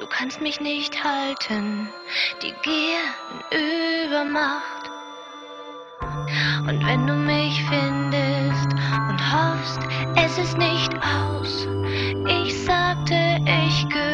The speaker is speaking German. Du kannst mich nicht halten, die Gier in Übermacht. Und wenn du mich findest und hoffst, es ist nicht aus, ich sagte, ich gehöre.